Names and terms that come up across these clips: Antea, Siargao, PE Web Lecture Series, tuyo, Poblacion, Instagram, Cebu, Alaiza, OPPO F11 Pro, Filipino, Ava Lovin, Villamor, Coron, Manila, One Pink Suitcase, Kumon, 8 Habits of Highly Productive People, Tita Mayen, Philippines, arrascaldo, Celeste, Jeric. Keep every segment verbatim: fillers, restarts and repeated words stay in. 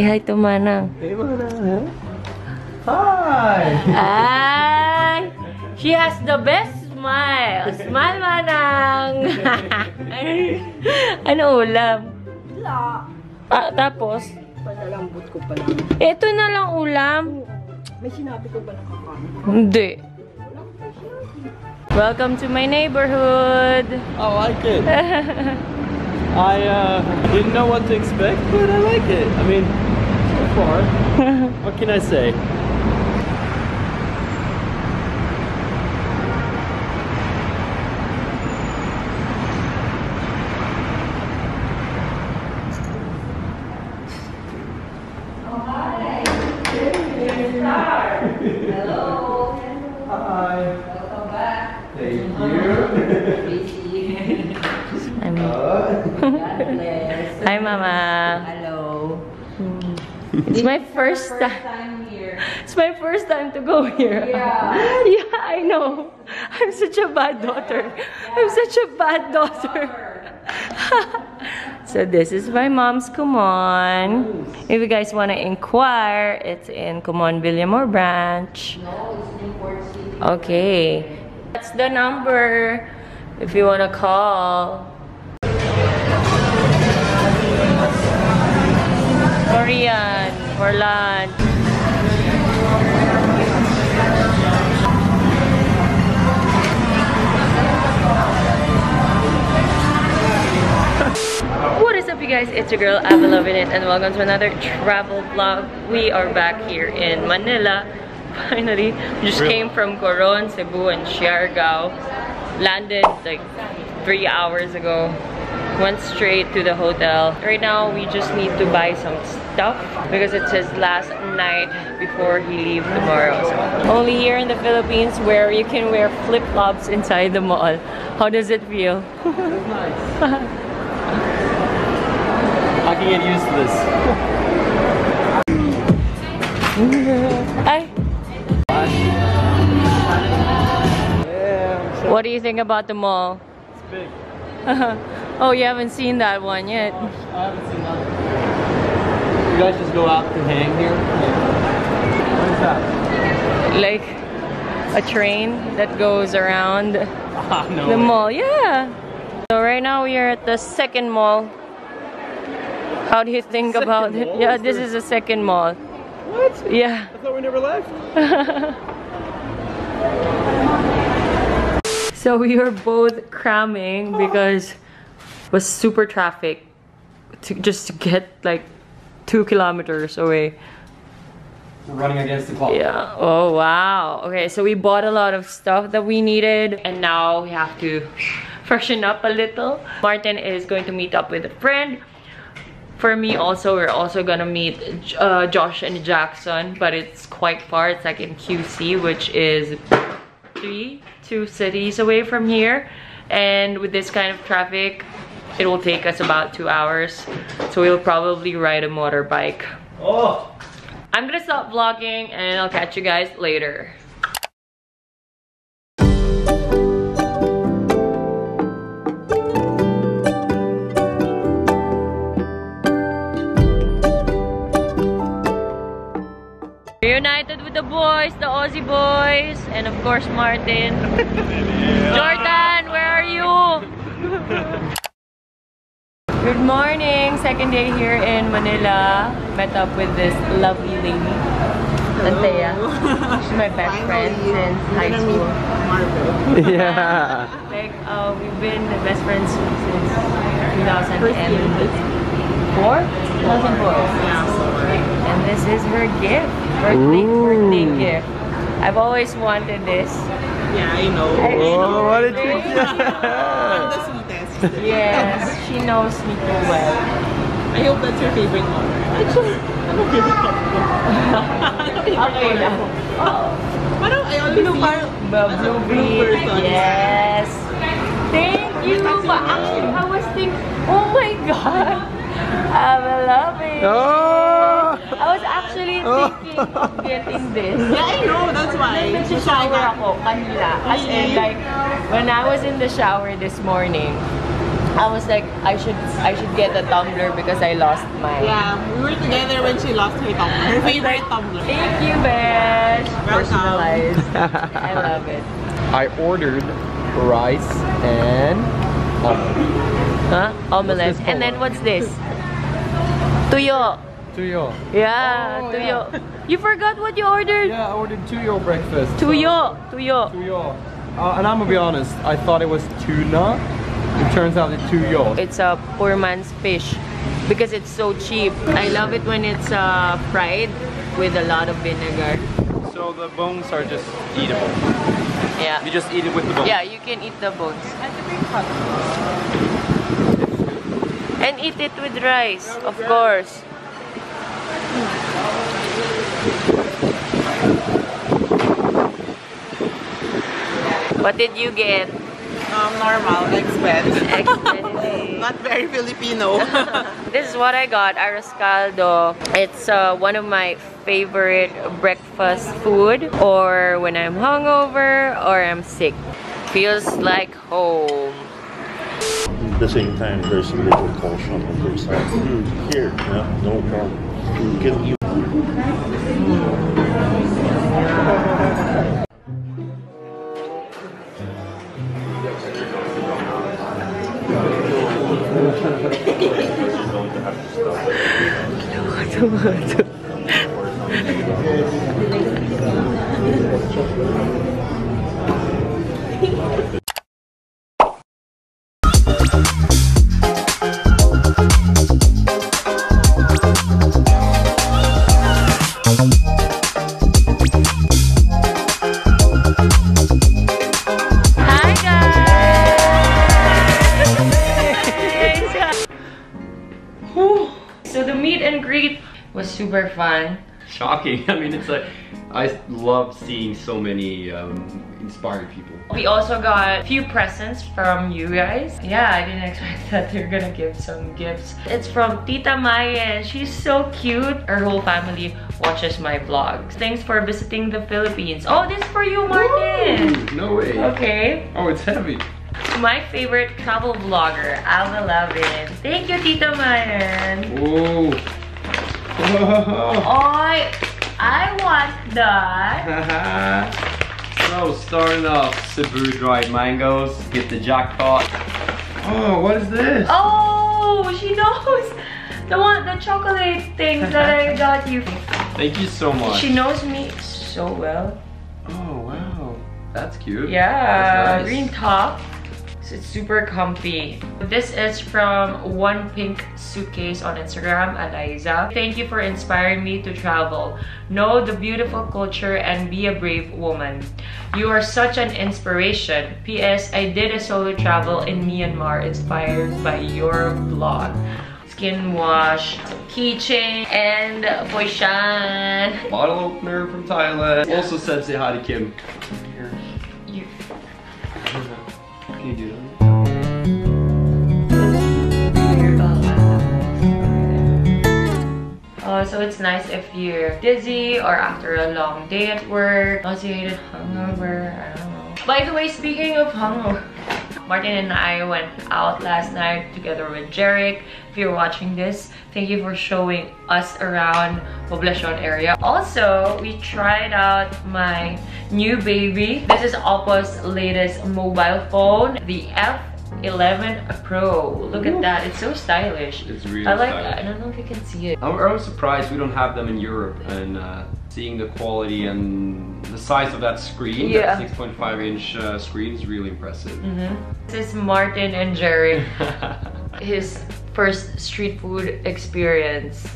Say hi to Manang. Hey, Manang. Hi! Hi! She has the best smile. Smile, Manang! Ano ulam? Wala. Ah, tapos? Panalambot ko pa lang. Ito na lang ulam. May sinabi ko ba na kakain? Hindi. Welcome to my neighborhood. I like it. I uh, didn't know what to expect, but I like it. I mean, so far, what can I say? Hi, Mama. Hello. It's my first, first time. time here. It's my first time to go here. Yeah. Yeah, I know. I'm such a bad daughter. Yeah. I'm such a bad daughter. So this is my mom's Kumon. If you guys want to inquire, it's in Kumon Villamor branch. No, it's in Port City. Okay. That's the number if you want to call. Korean for lunch. What is up, you guys? It's your girl Ava Lovin it, and welcome to another travel vlog. We are back here in Manila. Finally, just really? Came from Coron, Cebu, and Siargao. Landed like three hours ago. Went straight to the hotel. Right now, we just need to buy some stuff because it's his last night before he leaves tomorrow. So, only here in the Philippines where you can wear flip-flops inside the mall. How does it feel? It's nice. I can get used to this. Hi. What do you think about the mall? It's big. Oh, you haven't seen that one yet. Oh, I haven't seen that one. You guys just go out to hang here? What is that? Like a train that goes around ah, no the way. mall. Yeah. So right now we are at the second mall. How do you think second about mall? it? Yeah, is this there... is the second mall. What? Yeah. I thought we never left. So we were both cramming because was super traffic to just to get like two kilometers away. We're running against the clock. Yeah. Oh wow. Okay, so we bought a lot of stuff that we needed and now we have to freshen up a little. Martin is going to meet up with a friend. For me also, we're also gonna meet uh, Josh and Jackson, but it's quite far. It's like in Q C, which is three, two cities away from here. And with this kind of traffic, it will take us about two hours, so we'll probably ride a motorbike. Oh! I'm gonna stop vlogging and I'll catch you guys later. Reunited with the boys, the Aussie boys, and of course Martin. Jordan, where are you? Good morning! Second day here in Manila. Met up with this lovely lady, Antea. She's my best friend since high school. Yeah. Like uh, we've been best friends since two thousand four. two thousand four. And this is her gift, her late birthday gift. I've always wanted this. Yeah, I know. I oh, what did you do? Yes, she knows me too well. I hope that's your favorite color. Actually, I'm a favorite color. Okay, now. Parang I always see blueberry. Yes. Thank you. But actually, I was thinking, oh my god, I love it. Oh. I was actually thinking of getting this. Yeah, I know. That's why. Nag-shower ako kanila. As in, like, when I was in the shower this morning, I was like, I should I should get a tumbler because I lost mine. Yeah, we were together when she lost her tumbler. Her favorite tumbler. Thank you, Besh. Personalized. I love it. I ordered rice and omelette. Huh? Omelette. And then what's this? Tuyo. Tuyo. Yeah, oh, tuyo. Yeah. You forgot what you ordered? Yeah, I ordered tuyo breakfast. Tuyo. So. Tuyo. Tuyo. Uh, and I'm gonna be honest, I thought it was tuna. It turns out it's tuyo. It's a poor man's fish because it's so cheap. I love it when it's uh, fried with a lot of vinegar. So the bones are just eatable. Yeah. You just eat it with the bones. Yeah, you can eat the bones. And eat it with rice, of course. What did you get? Um, normal, expense. Not very Filipino. This is what I got, arrascaldo. It's uh, one of my favorite breakfast food, or when I'm hungover or I'm sick. Feels like home. At the same time, there's a little caution on the side. Mm. Here, yeah, no problem. You can eat. Super fun. Shocking. I mean, it's like, I love seeing so many um, inspired people. We also got a few presents from you guys. Yeah, I didn't expect that they're gonna give some gifts. It's from Tita Mayen. She's so cute. Her whole family watches my vlogs. Thanks for visiting the Philippines. Oh, this is for you, Martin. Ooh, no way. Okay. Oh, it's heavy. My favorite travel vlogger, Ava Lovin. Thank you, Tita Mayen. Whoa. I I want that. So starting off, Cebu dried mangoes. Get the jackpot. Oh, what is this? Oh, she knows the one, the chocolate thing that I got you. Thank you so much. She knows me so well. Oh wow, that's cute. Yeah, that's nice. Green top. It's super comfy. This is from One Pink Suitcase on Instagram, Alaiza. Thank you for inspiring me to travel, know the beautiful culture, and be a brave woman. You are such an inspiration. P S I did a solo travel in Myanmar inspired by your vlog. Skin wash, keychain, and poishan. Bottle opener from Thailand. Also said say hi to Kim. Here. You. Can you do that? Uh, so it's nice if you're dizzy or after a long day at work, nauseated, hungover, I don't know. By the way, speaking of hungover, Martin and I went out last night together with Jeric. If you're watching this, thank you for showing us around Poblacion area. Also, we tried out my new baby. This is OPPO's latest mobile phone, the F eleven Pro. Look at that, it's so stylish. It's really I like stylish. That. I don't know if you can see it. I'm, I'm surprised we don't have them in Europe, and uh, seeing the quality and the size of that screen, yeah. That six point five inch uh, screen is really impressive. Mm-hmm. This is Martin and Jerry. His first street food experience.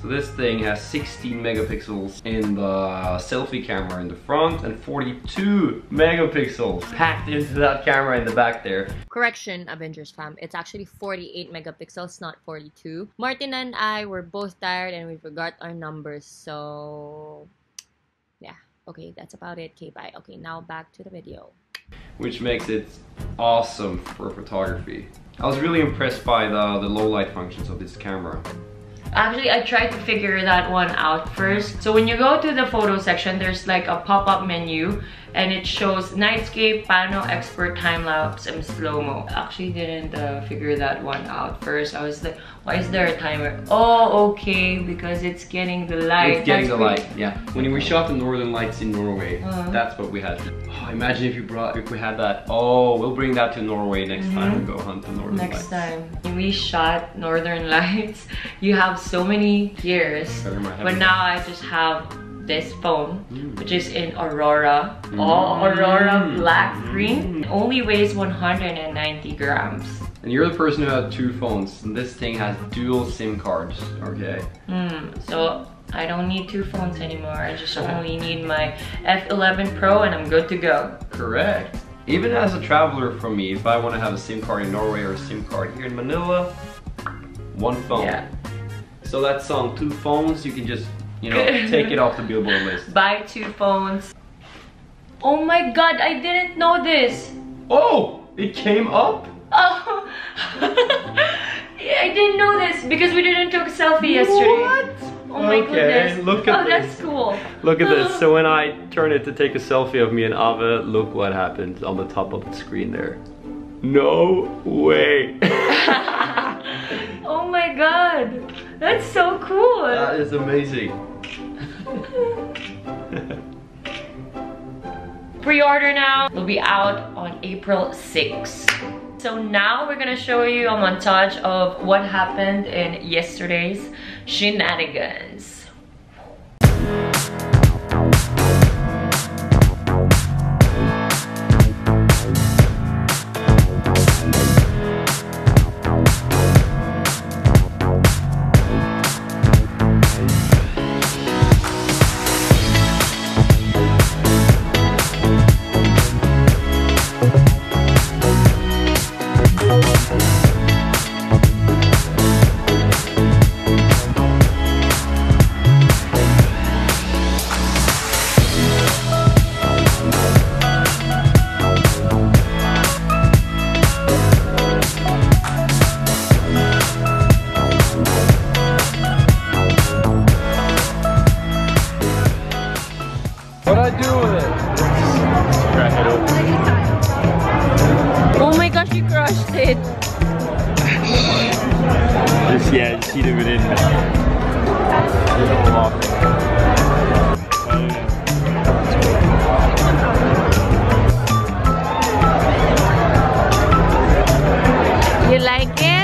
So this thing has sixteen megapixels in the selfie camera in the front and forty-two megapixels packed into that camera in the back there. Correction, Avengers fam, it's actually forty-eight megapixels, not forty-two. Martin and I were both tired and we forgot our numbers, so yeah. Okay, that's about it. Okay, bye. Okay, now back to the video. Which makes it awesome for photography. I was really impressed by the, the low light functions of this camera. Actually, I tried to figure that one out first. So when you go to the photo section, there's like a pop-up menu and it shows nightscape, pano, expert, time-lapse, and slow-mo. Actually didn't uh, figure that one out first. I was like, why is there a timer? Oh, okay, because it's getting the light. It's getting that's the light, yeah. When we shot the northern lights in Norway, uh-huh. that's what we had. Oh, imagine if you brought, if we had that. Oh, we'll bring that to Norway next mm-hmm. time we go hunt the northern next lights. Next time. We shot northern lights. You have so many gears, but now I just have this phone, mm. which is in Aurora, mm. all Aurora black green. It only weighs one hundred ninety grams. And you're the person who had two phones, and this thing has dual SIM cards, okay? Mm. So I don't need two phones anymore. I just only need my F eleven Pro and I'm good to go. Correct. Even as a traveler from me, if I want to have a SIM card in Norway or a SIM card here in Manila, one phone. Yeah. So that's on two phones, you can just, you know, take it off the billboard list. Buy two phones. Oh my god, I didn't know this! Oh! It came up? Oh! I didn't know this because we didn't take a selfie yesterday. What? Oh my okay, goodness. Look at oh, this. That's cool. Look at this. So when I turn it to take a selfie of me and Ava, look what happens on the top of the screen there. No way! Oh my god, that's so cool! That is amazing! Pre-order now, it'll be out on April sixth. So now we're gonna show you a montage of what happened in yesterday's shenanigans. You like it?